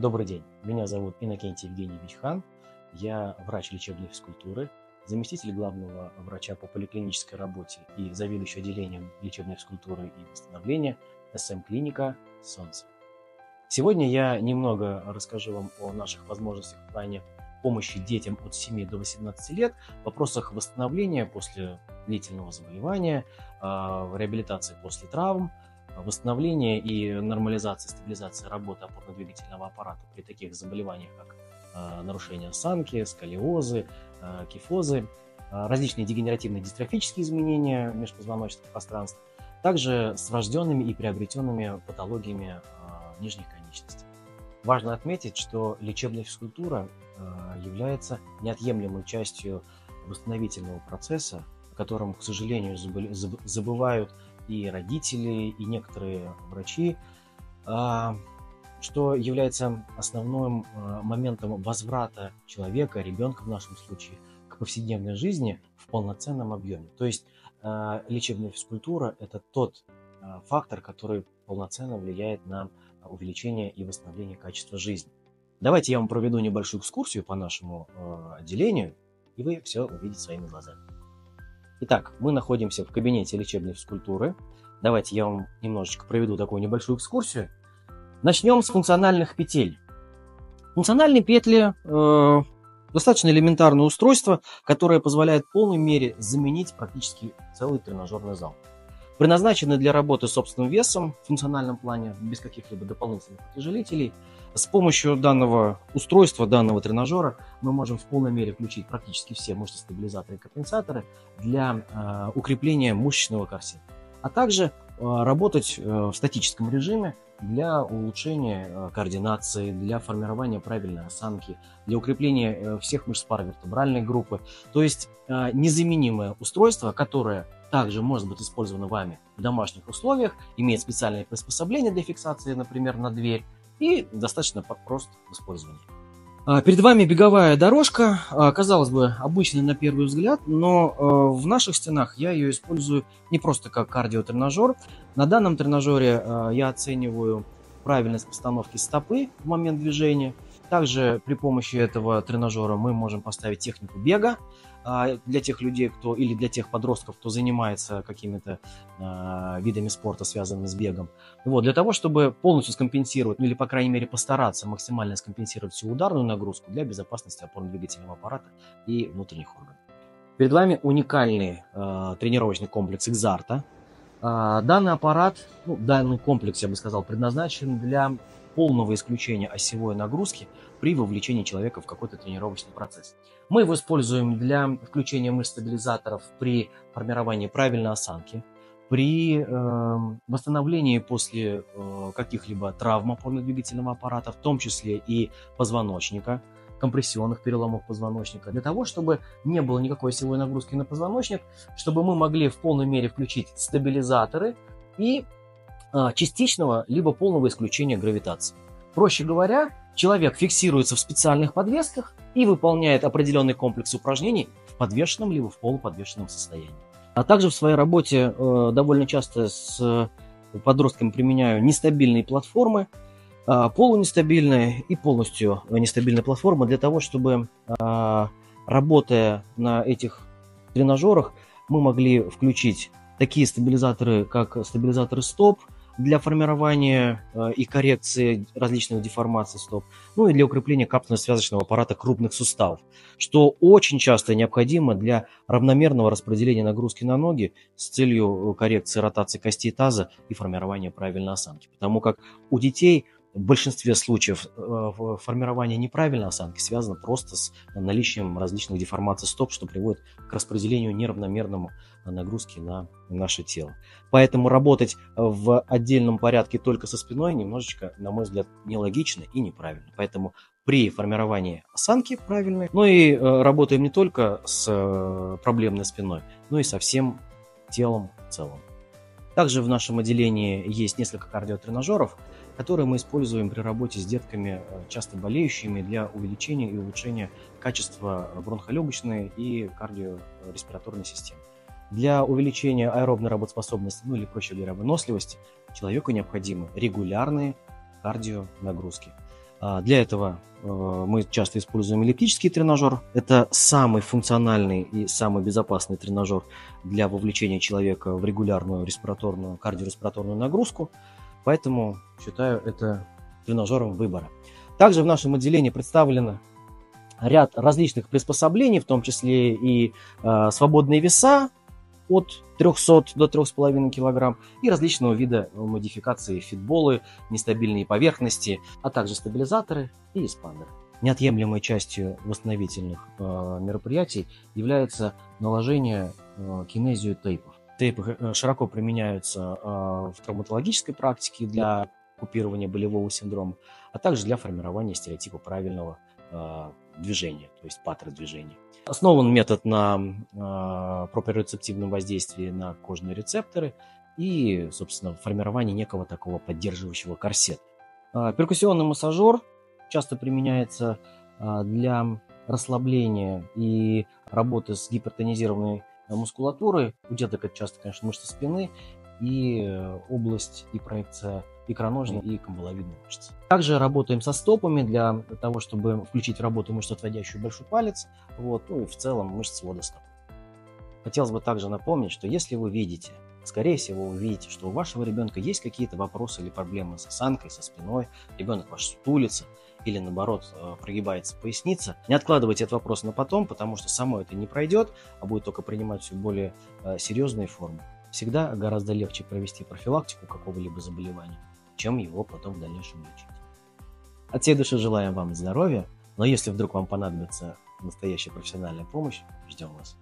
Добрый день, меня зовут Иннокентий Евгеньевич Хан, я врач лечебной физкультуры, заместитель главного врача по поликлинической работе и заведующий отделением лечебной физкультуры и восстановления СМ-клиника «Солнце». Сегодня я немного расскажу вам о наших возможностях в плане помощи детям от 7 до 18 лет в вопросах восстановления после длительного заболевания, реабилитации после травм, восстановления и нормализации, стабилизации работы опорно-двигательного аппарата при таких заболеваниях, как нарушение осанки, сколиозы, кифозы, различные дегенеративные дистрофические изменения межпозвоночных пространств, также с врожденными и приобретенными патологиями нижних конечностей. Важно отметить, что лечебная физкультура является неотъемлемой частью восстановительного процесса, о котором, к сожалению, забывают и родители, и некоторые врачи, что является основным моментом возврата человека, ребенка в нашем случае, к повседневной жизни в полноценном объеме. То есть лечебная физкультура – это тот фактор, который полноценно влияет на увеличение и восстановление качества жизни. Давайте я вам проведу небольшую экскурсию по нашему отделению, и вы все увидите своими глазами. Итак, мы находимся в кабинете лечебной физкультуры. Давайте я вам немножечко проведу такую небольшую экскурсию. Начнем с функциональных петель. Функциональные петли достаточно элементарное устройство, которое позволяет в полной мере заменить практически целый тренажерный зал. Предназначены для работы с собственным весом в функциональном плане, без каких-либо дополнительных утяжелителей. С помощью данного устройства, данного тренажера, мы можем в полной мере включить практически все мышцы-стабилизаторы и компенсаторы для укрепления мышечного корсета, а также работать в статическом режиме для улучшения координации, для формирования правильной осанки, для укрепления всех мышц паравертебральной группы. То есть незаменимое устройство, которое также может быть использовано вами в домашних условиях, имеет специальные приспособления для фиксации, например, на дверь, и достаточно просто в использовании. Перед вами беговая дорожка, казалось бы, обычная на первый взгляд, но в наших стенах я ее использую не просто как кардиотренажер. На данном тренажере я оцениваю правильность постановки стопы в момент движения. Также при помощи этого тренажера мы можем поставить технику бега для тех людей, кто или для тех подростков, кто занимается какими-то видами спорта, связанными с бегом. Вот, для того, чтобы полностью скомпенсировать, ну или, по крайней мере, постараться максимально скомпенсировать всю ударную нагрузку для безопасности опорно-двигательного аппарата и внутренних органов. Перед вами уникальный тренировочный комплекс EXARTA. Данный аппарат, данный комплекс, я бы сказал, предназначен для полного исключения осевой нагрузки при вовлечении человека в какой-то тренировочный процесс. Мы его используем для включения мышц-стабилизаторов при формировании правильной осанки, при восстановлении после каких-либо травм опорно-двигательного аппарата, в том числе и позвоночника, компрессионных переломов позвоночника, для того, чтобы не было никакой осевой нагрузки на позвоночник, чтобы мы могли в полной мере включить стабилизаторы и частичного либо полного исключения гравитации. Проще говоря, человек фиксируется в специальных подвесках и выполняет определенный комплекс упражнений в подвешенном либо в полуподвешенном состоянии. А также в своей работе довольно часто с подростками применяю нестабильные платформы, полунестабильные и полностью нестабильные платформы для того, чтобы, работая на этих тренажерах, мы могли включить такие стабилизаторы, как стабилизаторы стоп, для формирования и коррекции различных деформаций стоп, ну и для укрепления капсульно-связочного аппарата крупных суставов, что очень часто необходимо для равномерного распределения нагрузки на ноги с целью коррекции ротации костей таза и формирования правильной осанки. Потому как у детей в большинстве случаев формирование неправильной осанки связано просто с наличием различных деформаций стоп, что приводит к распределению неравномерному нагрузки на наше тело. Поэтому работать в отдельном порядке только со спиной немножечко, на мой взгляд, нелогично и неправильно. Поэтому при формировании осанки правильной, ну и работаем не только с проблемной спиной, но и со всем телом в целом. Также в нашем отделении есть несколько кардиотренажеров, которые мы используем при работе с детками, часто болеющими, для увеличения и улучшения качества бронхолегочной и кардиореспираторной системы. Для увеличения аэробной работоспособности, ну или, проще говоря, выносливости, человеку необходимы регулярные кардионагрузки. Для этого мы часто используем эллиптический тренажер. Это самый функциональный и самый безопасный тренажер для вовлечения человека в регулярную респираторную, кардиореспираторную нагрузку. Поэтому считаю это тренажером выбора. Также в нашем отделении представлено ряд различных приспособлений, в том числе и свободные веса от 300 до 3,5 кг и различного вида модификации: фитболы, нестабильные поверхности, а также стабилизаторы и эспандеры. Неотъемлемой частью восстановительных мероприятий является наложение кинезиотейпов. Тейпы широко применяются в травматологической практике для купирования болевого синдрома, а также для формирования стереотипа правильного движения, то есть паттерн движения. Основан метод на проприоцептивном воздействии на кожные рецепторы и, собственно, формирование некого такого поддерживающего корсета. Перкуссионный массажер часто применяется для расслабления и работы с гипертонизированной мускулатурой. У деток это часто, конечно, мышцы спины и область и проекция икроножной и камбаловидной мышцы. Также работаем со стопами для того, чтобы включить в работу мышцу, отводящую большой палец, ну и в целом мышц свода стоп. Хотелось бы также напомнить, что если вы видите, скорее всего, вы видите, что у вашего ребенка есть какие-то вопросы или проблемы с осанкой, со спиной, ребенок ваш сутулится или, наоборот, прогибается поясница, не откладывайте этот вопрос на потом, потому что само это не пройдет, а будет только принимать все более серьезные формы. Всегда гораздо легче провести профилактику какого-либо заболевания, чем его потом в дальнейшем лечить. От всей души желаем вам здоровья, но если вдруг вам понадобится настоящая профессиональная помощь, ждем вас.